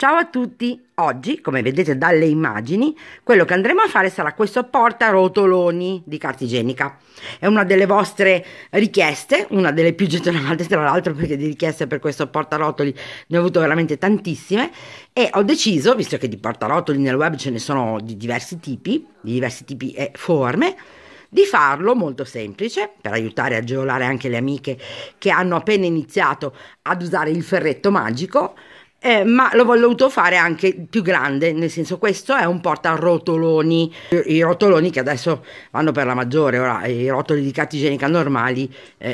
Ciao a tutti! Oggi, come vedete dalle immagini, quello che andremo a fare sarà questo portarotoloni di carta igienica. È una delle vostre richieste, una delle più gettonate tra l'altro, perché di richieste per questo portarotoli ne ho avuto veramente tantissime, e ho deciso, visto che di portarotoli nel web ce ne sono di diversi tipi e forme, di farlo molto semplice per aiutare e agevolare anche le amiche che hanno appena iniziato ad usare il ferretto magico. Ma l'ho voluto fare anche più grande, nel senso, questo è un portarotoloni, i rotoloni che adesso vanno per la maggiore, ora i rotoli di carta igienica normali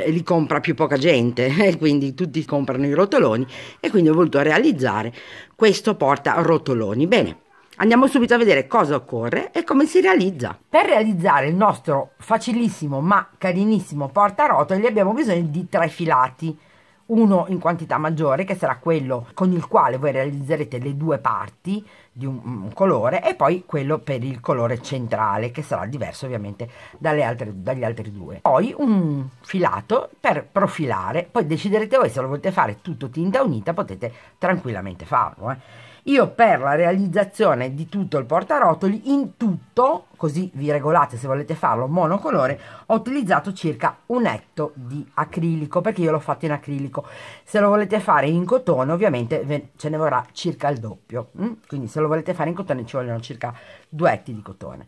li compra più poca gente, quindi tutti comprano i rotoloni, e quindi ho voluto realizzare questo portarotoloni. Bene, andiamo subito a vedere cosa occorre e come si realizza. Per realizzare il nostro facilissimo ma carinissimo portarotoli abbiamo bisogno di 3 filati. Uno in quantità maggiore, che sarà quello con il quale voi realizzerete le 2 parti di un colore, e poi quello per il colore centrale, che sarà diverso ovviamente dagli altri 2. Poi un filato per profilare, poi deciderete voi se lo volete fare tutto tinta unita, potete tranquillamente farlo. Io per la realizzazione di tutto il portarotoli, in tutto, così vi regolate se volete farlo monocolore, ho utilizzato circa un etto di acrilico, perché io l'ho fatto in acrilico. Se lo volete fare in cotone ovviamente ce ne vorrà circa il doppio, quindi se lo volete fare in cotone ci vogliono circa 2 etti di cotone.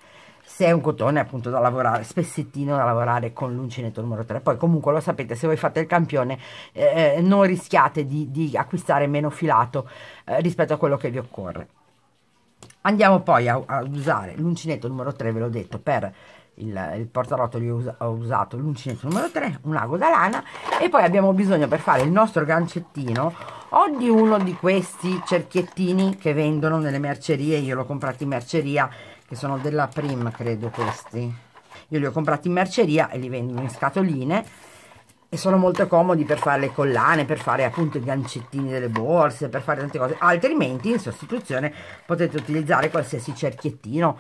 Se è un cotone appunto da lavorare, spessettino da lavorare con l'uncinetto numero 3, poi comunque lo sapete, se voi fate il campione non rischiate di acquistare meno filato rispetto a quello che vi occorre. Andiamo poi ad usare l'uncinetto numero 3, ve l'ho detto, per il portarotoli ho usato l'uncinetto numero 3, un ago da lana, e poi abbiamo bisogno, per fare il nostro gancettino, o di uno di questi cerchiettini che vendono nelle mercerie. Io l'ho comprato in merceria, che sono della Prim, credo, questi. Io li ho comprati in merceria e li vendono in scatoline, e sono molto comodi per fare le collane, per fare appunto i gancettini delle borse, per fare tante cose. Altrimenti in sostituzione potete utilizzare qualsiasi cerchiettino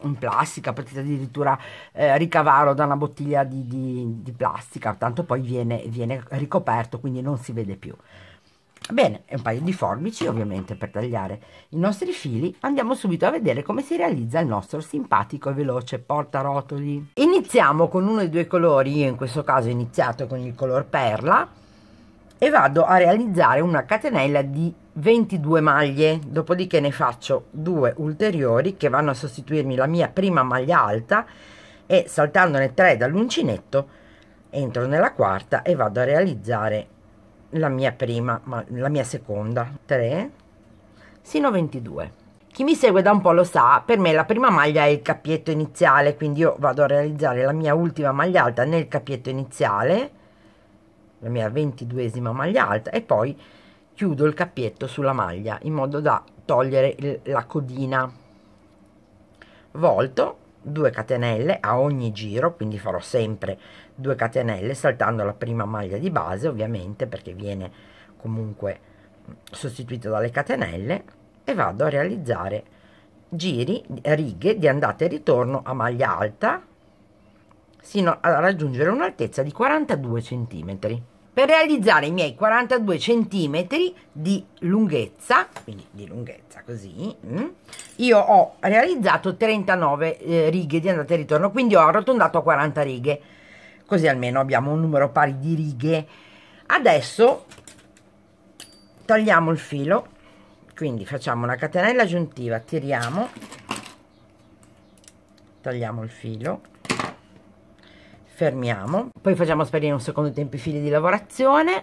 in plastica, potete addirittura ricavarlo da una bottiglia di plastica, tanto poi viene ricoperto, quindi non si vede più. Bene, e un paio di forbici ovviamente per tagliare i nostri fili. Andiamo subito a vedere come si realizza il nostro simpatico e veloce portarotoli. Iniziamo con uno dei 2 colori, io in questo caso ho iniziato con il color perla, e vado a realizzare una catenella di 22 maglie, dopodiché ne faccio 2 ulteriori che vanno a sostituirmi la mia prima maglia alta, e saltandone 3 dall'uncinetto entro nella quarta e vado a realizzare la mia seconda, 3 sino a 22. Chi mi segue da un po' lo sa, per me la prima maglia è il cappietto iniziale, quindi io vado a realizzare la mia ultima maglia alta nel cappietto iniziale, la mia 22esima maglia alta, e poi chiudo il cappietto sulla maglia in modo da togliere la codina. Volto 2 catenelle a ogni giro, quindi farò sempre 2 catenelle saltando la prima maglia di base ovviamente, perché viene comunque sostituita dalle catenelle, e vado a realizzare righe di andata e ritorno a maglia alta sino a raggiungere un'altezza di 42 cm. Per realizzare i miei 42 cm di lunghezza, quindi di lunghezza così, io ho realizzato 39 righe di andata e ritorno, quindi ho arrotondato a 40 righe, così almeno abbiamo un numero pari di righe. Adesso tagliamo il filo, quindi facciamo una catenella aggiuntiva, tiriamo, tagliamo il filo, fermiamo, poi facciamo sparire un secondo tempo i fili di lavorazione.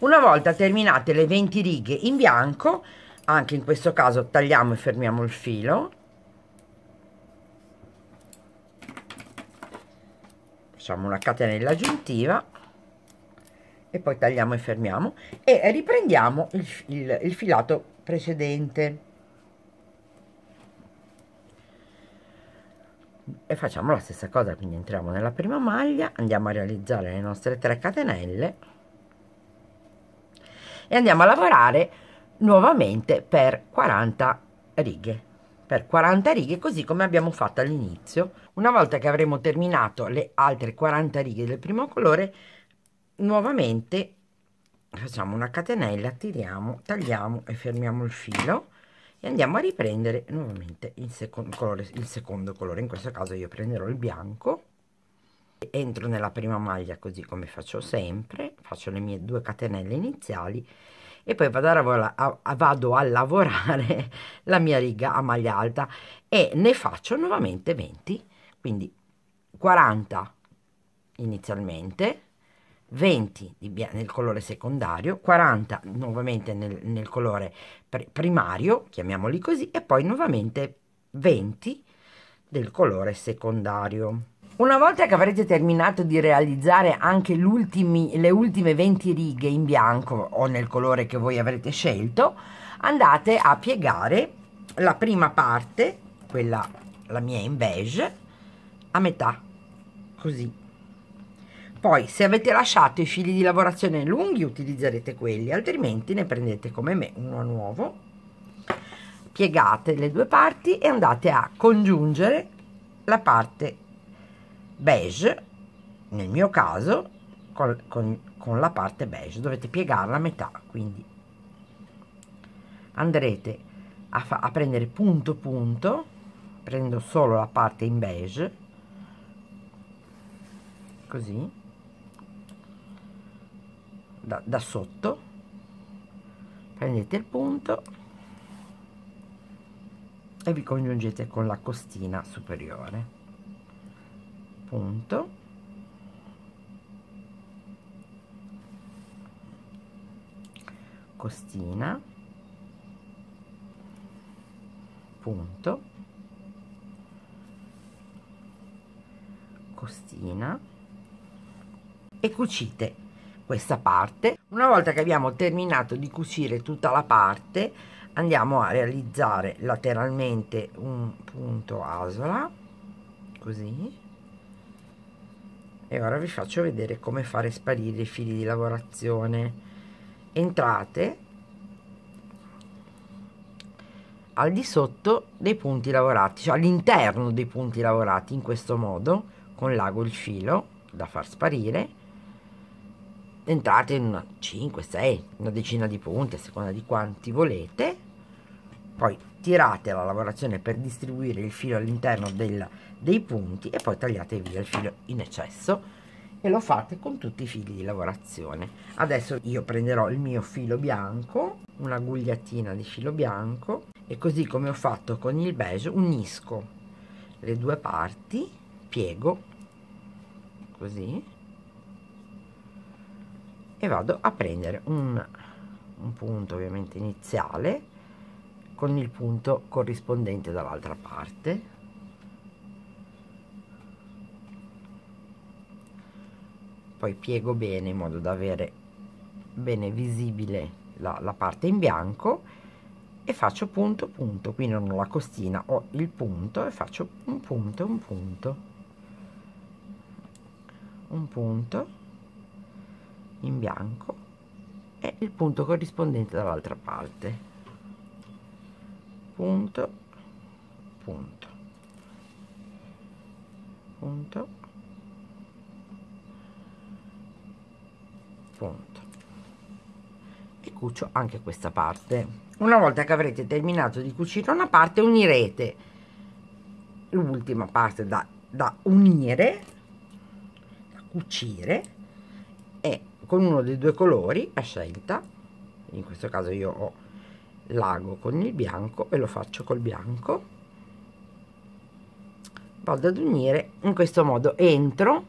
Una volta terminate le 20 righe in bianco, anche in questo caso tagliamo e fermiamo il filo, facciamo una catenella aggiuntiva e poi tagliamo e fermiamo, e riprendiamo il filato precedente e facciamo la stessa cosa. Quindi entriamo nella prima maglia, andiamo a realizzare le nostre 3 catenelle e andiamo a lavorare nuovamente per 40 righe. per 40 righe, così come abbiamo fatto all'inizio. Una volta che avremo terminato le altre 40 righe del primo colore, nuovamente facciamo una catenella, tiriamo, tagliamo e fermiamo il filo e andiamo a riprendere nuovamente il secondo colore. In questo caso io prenderò il bianco, entro nella prima maglia così come faccio sempre, faccio le mie 2 catenelle iniziali e poi vado a lavorare la mia riga a maglia alta e ne faccio nuovamente 20, quindi 40 inizialmente, 20 nel colore secondario, 40 nuovamente nel colore primario, chiamiamoli così, e poi nuovamente 20 del colore secondario. Una volta che avrete terminato di realizzare anche le ultime 20 righe in bianco o nel colore che voi avrete scelto, andate a piegare la prima parte, quella la mia in beige, a metà, così. Poi se avete lasciato i fili di lavorazione lunghi utilizzerete quelli, altrimenti ne prendete come me uno nuovo, piegate le 2 parti e andate a congiungere la parte beige, nel mio caso con la parte beige dovete piegarla a metà, quindi andrete a prendere punto punto, prendo solo la parte in beige così da sotto, prendete il punto e vi congiungete con la costina superiore, punto, costina, punto, costina e cucite questa parte. Una volta che abbiamo terminato di cucire tutta la parte, andiamo a realizzare lateralmente un punto asola così. E ora vi faccio vedere come fare sparire i fili di lavorazione. Entrate al di sotto dei punti lavorati, cioè all'interno dei punti lavorati, in questo modo, con l'ago il filo da far sparire. Entrate in una 5, 6, una decina di punti a seconda di quanti volete. Poi tirate la lavorazione per distribuire il filo all'interno dei punti e poi tagliate via il filo in eccesso e lo fate con tutti i fili di lavorazione. Adesso io prenderò il mio filo bianco, una gugliettina di filo bianco, e così come ho fatto con il beige unisco le 2 parti, piego così e vado a prendere un punto ovviamente iniziale con il punto corrispondente dall'altra parte, poi piego bene in modo da avere bene visibile la parte in bianco e faccio punto punto, qui non ho la costina, ho il punto e faccio un punto un punto un punto in bianco e il punto corrispondente dall'altra parte, punto punto punto punto e cucio anche questa parte. Una volta che avrete terminato di cucire una parte, unirete l'ultima parte da unire, da cucire, e con uno dei 2 colori a scelta, in questo caso io ho l'ago con il bianco e lo faccio col bianco, vado ad unire in questo modo, entro,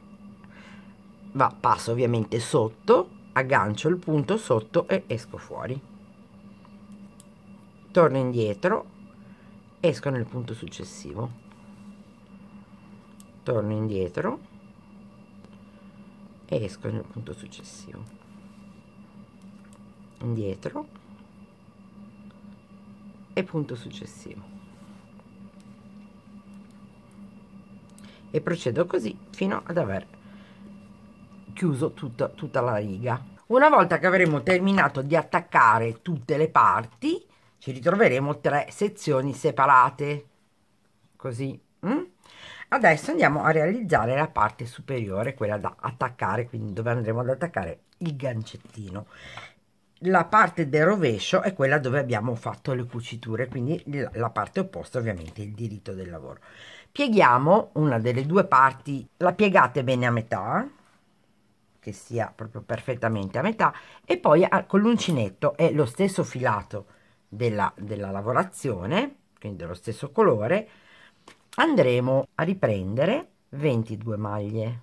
passo ovviamente sotto, aggancio il punto sotto e esco fuori, torno indietro, esco nel punto successivo, torno indietro e esco nel punto successivo, indietro e punto successivo, e procedo così fino ad aver chiuso tutta la riga. Una volta che avremo terminato di attaccare tutte le parti ci ritroveremo 3 sezioni separate, così. Adesso andiamo a realizzare la parte superiore, quella da attaccare, quindi dove andremo ad attaccare il gancettino. La parte del rovescio è quella dove abbiamo fatto le cuciture, quindi la parte opposta, ovviamente il diritto del lavoro. Pieghiamo una delle due parti, la piegate bene a metà, che sia proprio perfettamente a metà, e poi con l'uncinetto è lo stesso filato della lavorazione, quindi dello stesso colore. Andremo a riprendere 22 maglie.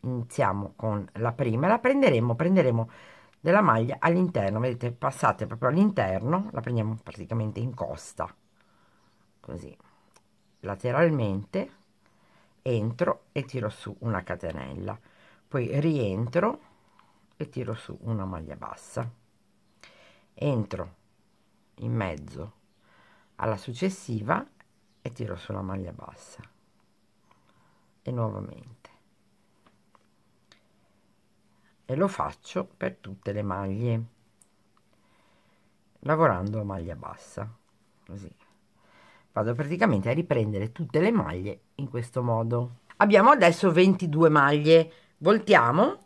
Iniziamo con la prima, la prenderemo della maglia all'interno, vedete, passate proprio all'interno, la prendiamo praticamente in costa, così, lateralmente, entro e tiro su una catenella, poi rientro e tiro su una maglia bassa, entro in mezzo alla successiva e tiro sulla maglia bassa e nuovamente, e lo faccio per tutte le maglie lavorando a maglia bassa, così vado praticamente a riprendere tutte le maglie in questo modo. Abbiamo adesso 22 maglie, voltiamo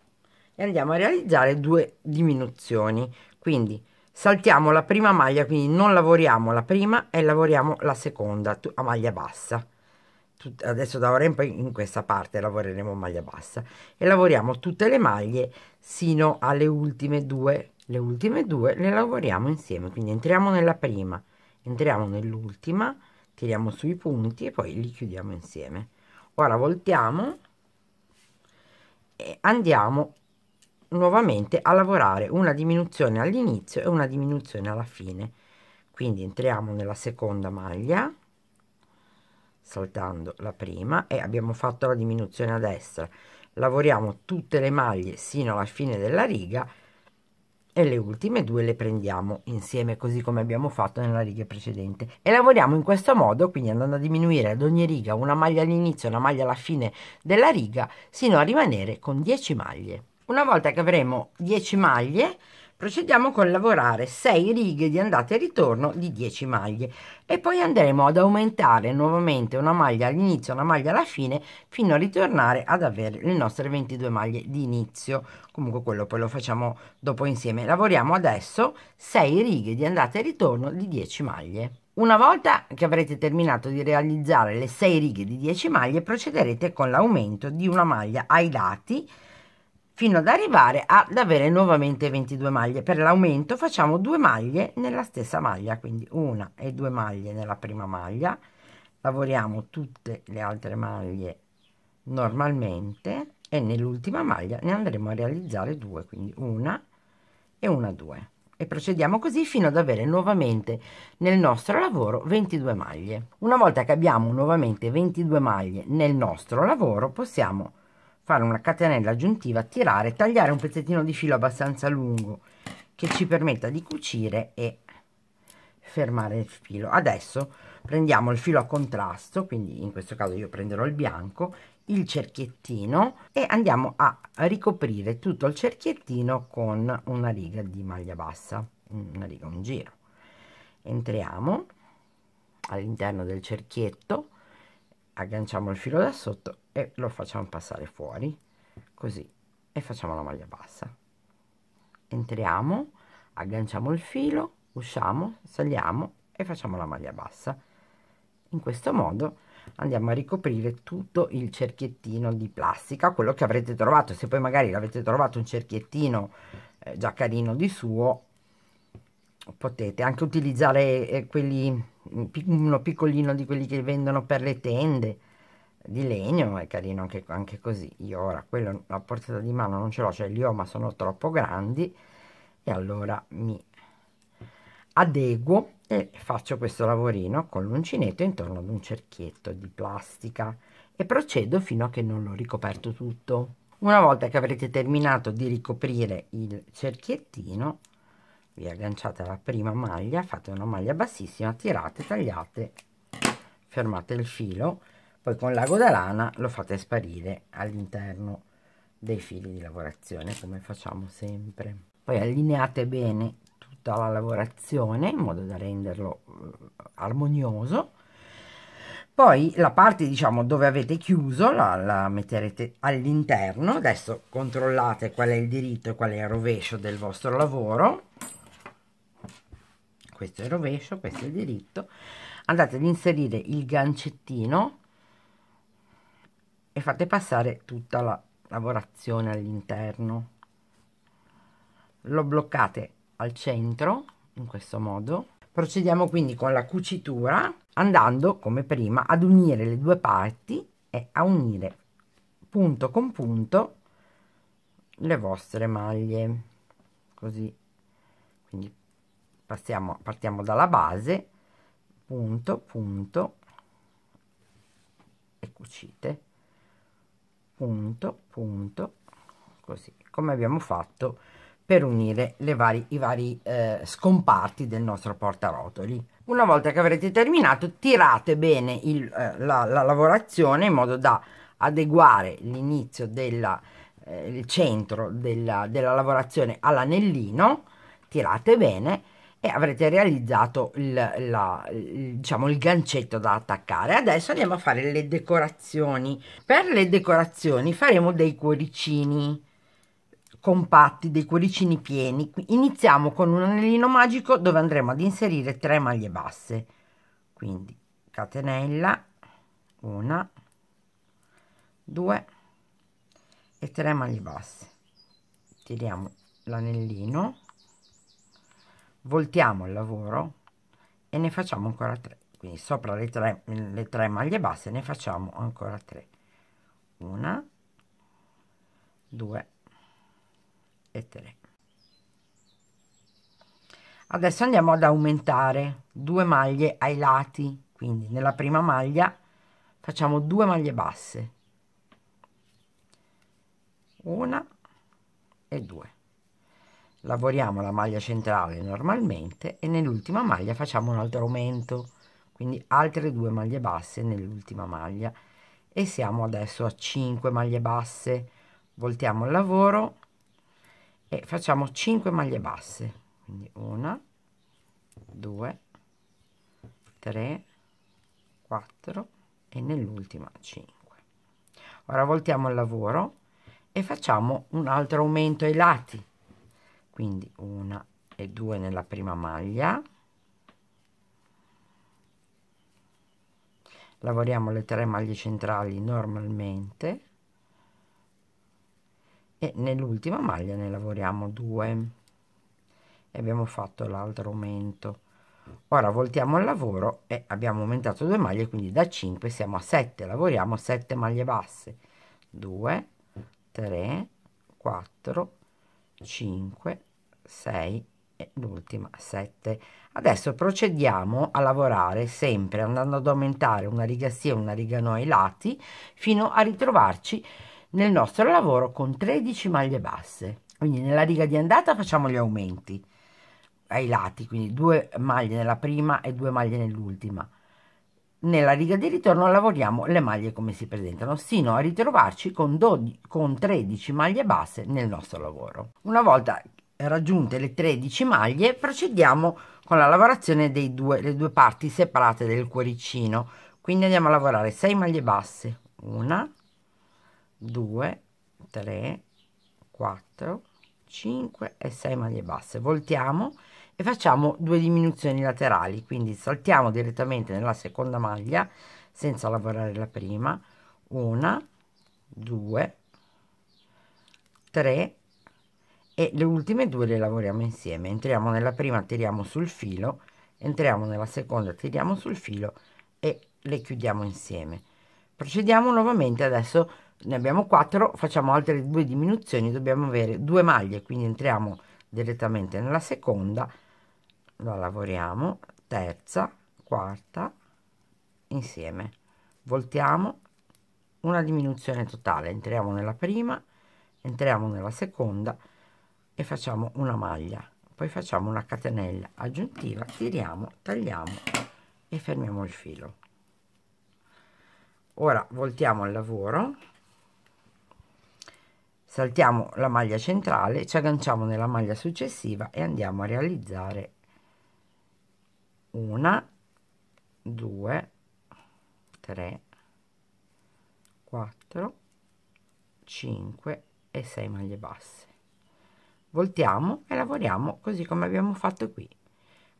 e andiamo a realizzare 2 diminuzioni, quindi saltiamo la prima maglia, quindi non lavoriamo la prima e lavoriamo la seconda a maglia bassa. Adesso da ora in poi in questa parte lavoreremo maglia bassa e lavoriamo tutte le maglie sino alle ultime 2. Le ultime 2 le lavoriamo insieme, quindi entriamo nella prima, entriamo nell'ultima, tiriamo sui punti e poi li chiudiamo insieme. Ora voltiamo e andiamo nuovamente a lavorare una diminuzione all'inizio e una diminuzione alla fine, quindi entriamo nella seconda maglia saltando la prima e abbiamo fatto la diminuzione a destra, lavoriamo tutte le maglie sino alla fine della riga e le ultime 2 le prendiamo insieme, così come abbiamo fatto nella riga precedente, e lavoriamo in questo modo, quindi andando a diminuire ad ogni riga una maglia all'inizio e una maglia alla fine della riga, sino a rimanere con 10 maglie. Una volta che avremo 10 maglie, procediamo con lavorare 6 righe di andata e ritorno di 10 maglie e poi andremo ad aumentare nuovamente una maglia all'inizio e una maglia alla fine fino a ritornare ad avere le nostre 22 maglie di inizio. Comunque quello poi lo facciamo dopo insieme. Lavoriamo adesso 6 righe di andata e ritorno di 10 maglie. Una volta che avrete terminato di realizzare le 6 righe di 10 maglie, procederete con l'aumento di una maglia ai lati fino ad arrivare ad avere nuovamente 22 maglie. Per l'aumento facciamo 2 maglie nella stessa maglia, quindi 1 e 2 maglie nella prima maglia, lavoriamo tutte le altre maglie normalmente e nell'ultima maglia ne andremo a realizzare 2, quindi 1 e 1, 2, e procediamo così fino ad avere nuovamente nel nostro lavoro 22 maglie. Una volta che abbiamo nuovamente 22 maglie nel nostro lavoro, possiamo fare una catenella aggiuntiva, tirare, tagliare un pezzettino di filo abbastanza lungo che ci permetta di cucire e fermare il filo. Adesso prendiamo il filo a contrasto, quindi in questo caso io prenderò il bianco, il cerchiettino, e andiamo a ricoprire tutto il cerchiettino con una riga di maglia bassa, una riga, un giro. Entriamo all'interno del cerchietto, agganciamo il filo da sotto e lo facciamo passare fuori, così, e facciamo la maglia bassa, entriamo, agganciamo il filo, usciamo, saliamo e facciamo la maglia bassa. In questo modo andiamo a ricoprire tutto il cerchiettino di plastica, quello che avrete trovato. Se poi magari avete trovato un cerchiettino già carino di suo, potete anche utilizzare quelli, uno piccolino di quelli che vendono per le tende di legno, è carino anche così. Io ora quello a portata di mano non ce l'ho, cioè li ho ma sono troppo grandi, e allora mi adeguo e faccio questo lavorino con l'uncinetto intorno ad un cerchietto di plastica e procedo fino a che non l'ho ricoperto tutto. Una volta che avrete terminato di ricoprire il cerchiettino, vi agganciate alla prima maglia, fate una maglia bassissima, tirate, tagliate, fermate il filo, poi con l'ago da lana lo fate sparire all'interno dei fili di lavorazione, come facciamo sempre. Poi allineate bene tutta la lavorazione in modo da renderlo armonioso. Poi la parte, diciamo, dove avete chiuso la metterete all'interno. Adesso controllate qual è il diritto e qual è il rovescio del vostro lavoro. Questo è il rovescio, questo è il diritto. Andate ad inserire il gancettino e fate passare tutta la lavorazione all'interno. Lo bloccate al centro in questo modo. Procediamo quindi con la cucitura, andando come prima ad unire le due parti e a unire punto con punto le vostre maglie, così. Quindi partiamo dalla base, punto, punto e cucite, punto, punto, così come abbiamo fatto per unire i vari scomparti del nostro portarotoli. Una volta che avrete terminato, tirate bene la lavorazione in modo da adeguare l'inizio il centro della lavorazione all'anellino. Tirate bene e avrete realizzato diciamo, il gancetto da attaccare. Adesso andiamo a fare le decorazioni. Per le decorazioni faremo dei cuoricini compatti, dei cuoricini pieni. Iniziamo con un anellino magico dove andremo ad inserire 3 maglie basse, quindi catenella, 1, 2 e 3 maglie basse. Tiriamo l'anellino, voltiamo il lavoro e ne facciamo ancora 3, quindi sopra le tre maglie basse ne facciamo ancora 3, 1, 2 e 3. Adesso andiamo ad aumentare 2 maglie ai lati, quindi nella prima maglia facciamo 2 maglie basse, 1 e 2, lavoriamo la maglia centrale normalmente e nell'ultima maglia facciamo un altro aumento, quindi altre 2 maglie basse nell'ultima maglia, e siamo adesso a 5 maglie basse. Voltiamo il lavoro e facciamo 5 maglie basse, quindi 1, 2, 3, 4 e nell'ultima 5. Ora voltiamo il lavoro e facciamo un altro aumento ai lati, quindi 1 e 2 nella prima maglia, lavoriamo le 3 maglie centrali normalmente e nell'ultima maglia ne lavoriamo 2 e abbiamo fatto l'altro aumento. Ora voltiamo il lavoro e abbiamo aumentato 2 maglie, quindi da 5 siamo a 7, lavoriamo 7 maglie basse, 2, 3, 4, 5, 6 e l'ultima 7. Adesso procediamo a lavorare sempre andando ad aumentare una riga sì e una riga no ai lati fino a ritrovarci nel nostro lavoro con 13 maglie basse. Quindi nella riga di andata facciamo gli aumenti ai lati, quindi 2 maglie nella prima e 2 maglie nell'ultima. Nella riga di ritorno lavoriamo le maglie come si presentano sino a ritrovarci con 13 maglie basse nel nostro lavoro. Una volta raggiunte le 13 maglie procediamo con la lavorazione delle due parti separate del cuoricino, quindi andiamo a lavorare 6 maglie basse, 1, 2, 3, 4, 5 e 6 maglie basse. Voltiamo e facciamo 2 diminuzioni laterali, quindi saltiamo direttamente nella seconda maglia senza lavorare la prima, 1, 2, 3 e le ultime 2 le lavoriamo insieme. Entriamo nella prima, tiriamo sul filo, entriamo nella seconda, tiriamo sul filo e le chiudiamo insieme. Procediamo nuovamente, adesso ne abbiamo 4, facciamo altre 2 diminuzioni, dobbiamo avere 2 maglie, quindi entriamo direttamente nella seconda, la lavoriamo, terza, quarta, insieme. Voltiamo, una diminuzione totale, entriamo nella prima, entriamo nella seconda e facciamo una maglia, poi facciamo una catenella aggiuntiva, tiriamo, tagliamo e fermiamo il filo. Ora voltiamo al lavoro, saltiamo la maglia centrale, ci agganciamo nella maglia successiva e andiamo a realizzare una, due, tre, 4, 5 e 6 maglie basse. Voltiamo e lavoriamo così come abbiamo fatto qui,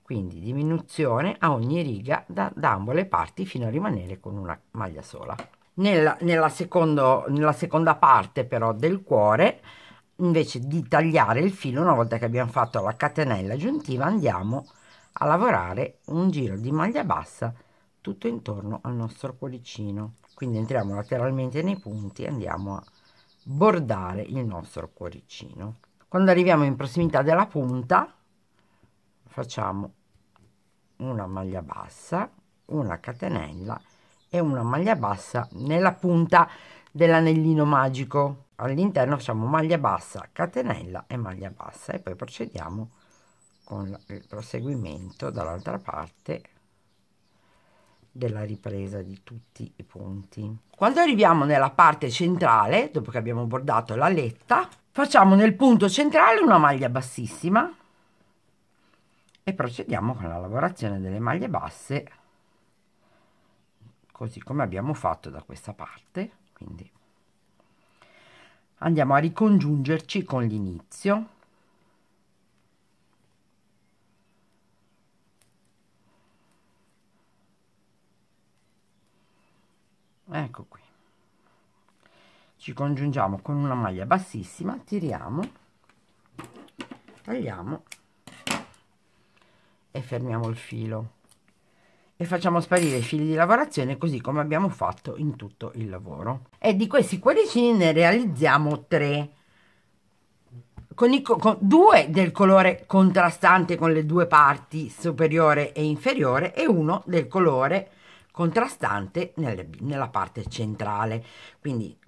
quindi diminuzione a ogni riga da ambo le parti fino a rimanere con una maglia sola. Nella seconda parte però del cuore, invece di tagliare il filo, una volta che abbiamo fatto la catenella aggiuntiva, andiamo a lavorare un giro di maglia bassa tutto intorno al nostro cuoricino. Quindi entriamo lateralmente nei punti e andiamo a bordare il nostro cuoricino. Quando arriviamo in prossimità della punta facciamo una maglia bassa, una catenella e una maglia bassa nella punta dell'anellino magico. All'interno facciamo maglia bassa, catenella e maglia bassa, e poi procediamo con il proseguimento dall'altra parte della ripresa di tutti i punti. Quando arriviamo nella parte centrale, dopo che abbiamo bordato l'aletta, facciamo nel punto centrale una maglia bassissima e procediamo con la lavorazione delle maglie basse così come abbiamo fatto da questa parte. Quindi andiamo a ricongiungerci con l'inizio, ecco qui, ci congiungiamo con una maglia bassissima, tiriamo, tagliamo e fermiamo il filo e facciamo sparire i fili di lavorazione così come abbiamo fatto in tutto il lavoro. E di questi cuoricini ne realizziamo 3, con 2 del colore contrastante con le due parti superiore e inferiore e 1 del colore contrastante nella parte centrale. Quindi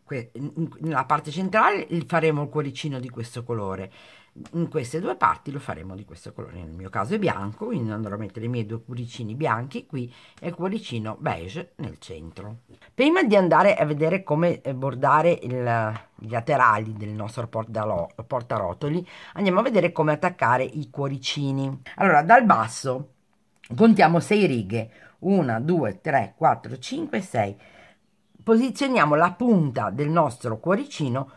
nella parte centrale faremo il cuoricino di questo colore, in queste due parti lo faremo di questo colore. Nel mio caso è bianco, quindi andrò a mettere i miei due cuoricini bianchi qui e il cuoricino beige nel centro. Prima di andare a vedere come bordare i laterali del nostro portarotoli, andiamo a vedere come attaccare i cuoricini. Allora, dal basso contiamo 6 righe, 1, 2, 3, 4, 5, 6. Posizioniamo la punta del nostro cuoricino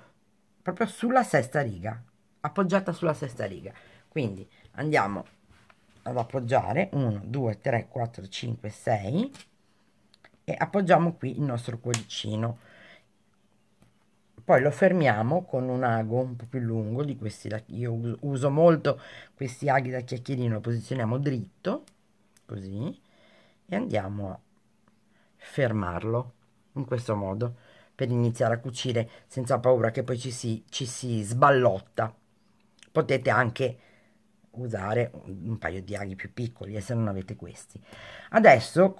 proprio sulla sesta riga, appoggiata sulla sesta riga. Quindi andiamo ad appoggiare 1, 2, 3, 4, 5, 6 e appoggiamo qui il nostro cuoricino. Poi lo fermiamo con un ago un po' più lungo di questi, io uso molto questi aghi da chiacchierino, lo posizioniamo dritto così e andiamo a fermarlo in questo modo per iniziare a cucire senza paura che poi ci si sballotta. Potete anche usare un paio di aghi più piccoli se non avete questi. Adesso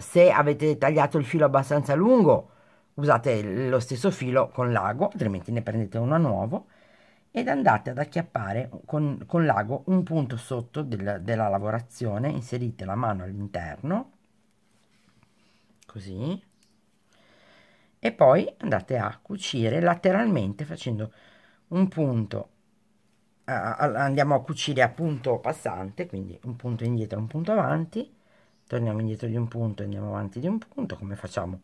se avete tagliato il filo abbastanza lungo usate lo stesso filo con l'ago, altrimenti ne prendete uno nuovo ed andate ad acchiappare con l'ago un punto sotto della lavorazione, inserite la mano all'interno così e poi andate a cucire lateralmente facendo un punto, andiamo a cucire a punto passante, quindi un punto indietro, un punto avanti, torniamo indietro di un punto e andiamo avanti di un punto come facciamo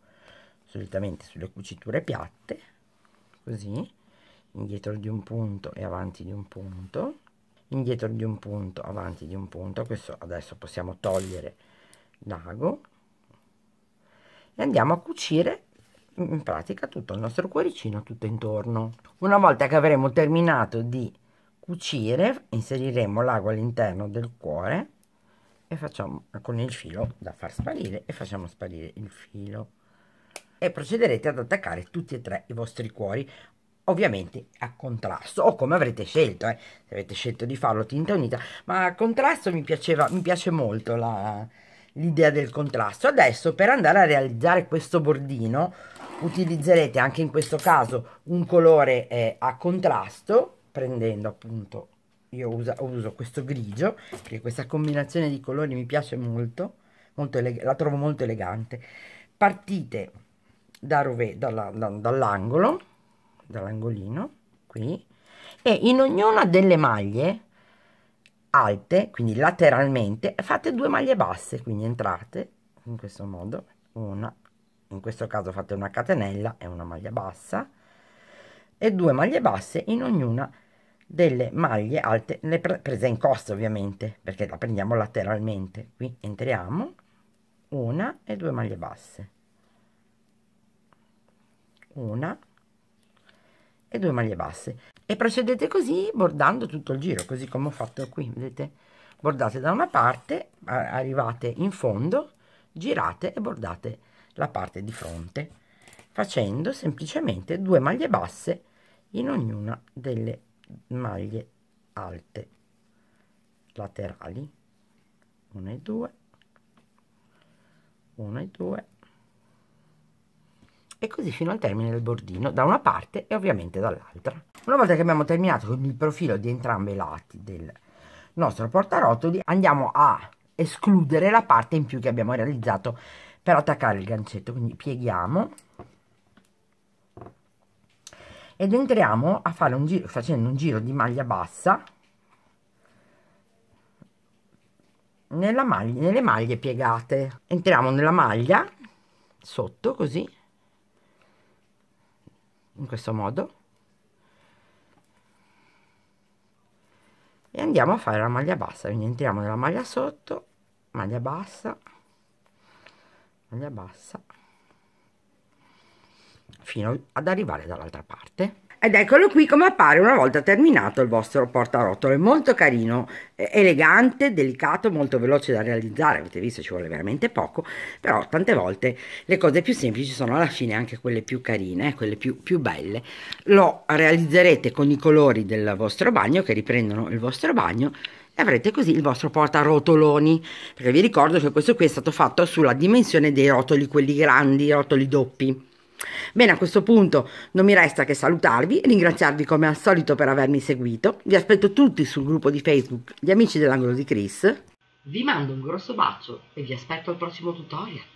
solitamente sulle cuciture piatte, così indietro di un punto e avanti di un punto, indietro di un punto, avanti di un punto. Questo adesso possiamo togliere l'ago e andiamo a cucire in pratica tutto il nostro cuoricino tutto intorno. Una volta che avremo terminato di cucire inseriremo l'ago all'interno del cuore e facciamo con il filo da far sparire e facciamo sparire il filo e procederete ad attaccare tutti e 3 i vostri cuori, ovviamente a contrasto o come avrete scelto, se avete scelto di farlo tinta unita, ma a contrasto mi piace molto l'idea del contrasto. Adesso per andare a realizzare questo bordino utilizzerete anche in questo caso un colore a contrasto, prendendo appunto, io uso questo grigio perché questa combinazione di colori mi piace molto, la trovo molto elegante. Partite dall'angolino qui, e in ognuna delle maglie alte, quindi lateralmente, fate due maglie basse, quindi entrate in questo modo, una, in questo caso fate una catenella e una maglia bassa, e due maglie basse in ognuna delle maglie alte, le prese in costa ovviamente, perché la prendiamo lateralmente. Qui entriamo, una e due maglie basse, una e due maglie basse, e procedete così bordando tutto il giro, così come ho fatto qui, vedete? Bordate da una parte, arrivate in fondo, girate e bordate la parte di fronte, facendo semplicemente due maglie basse in ognuna delle maglie alte laterali, 1 e 2, 1 e 2, e così fino al termine del bordino, da una parte e ovviamente dall'altra. Una volta che abbiamo terminato con il profilo di entrambi i lati del nostro portarotoli, andiamo a escludere la parte in più che abbiamo realizzato per attaccare il gancetto, quindi pieghiamo ed entriamo a fare un giro, facendo un giro di maglia bassa nelle maglie piegate. Entriamo nella maglia sotto, così, in questo modo, e andiamo a fare la maglia bassa, quindi entriamo nella maglia sotto, maglia bassa, maglia bassa, fino ad arrivare dall'altra parte. Ed eccolo qui come appare una volta terminato il vostro portarotolo. È molto carino, elegante, delicato, molto veloce da realizzare. Avete visto, ci vuole veramente poco, però tante volte le cose più semplici sono alla fine anche quelle più carine, quelle più belle. Lo realizzerete con i colori del vostro bagno, che riprendono il vostro bagno, e avrete così il vostro portarotoloni, perché vi ricordo che questo qui è stato fatto sulla dimensione dei rotoli, quelli grandi, i rotoli doppi. Bene, a questo punto non mi resta che salutarvi e ringraziarvi come al solito per avermi seguito. Vi aspetto tutti sul gruppo di Facebook Gli Amici dell'Angolo di Criss. Vi mando un grosso bacio e vi aspetto al prossimo tutorial.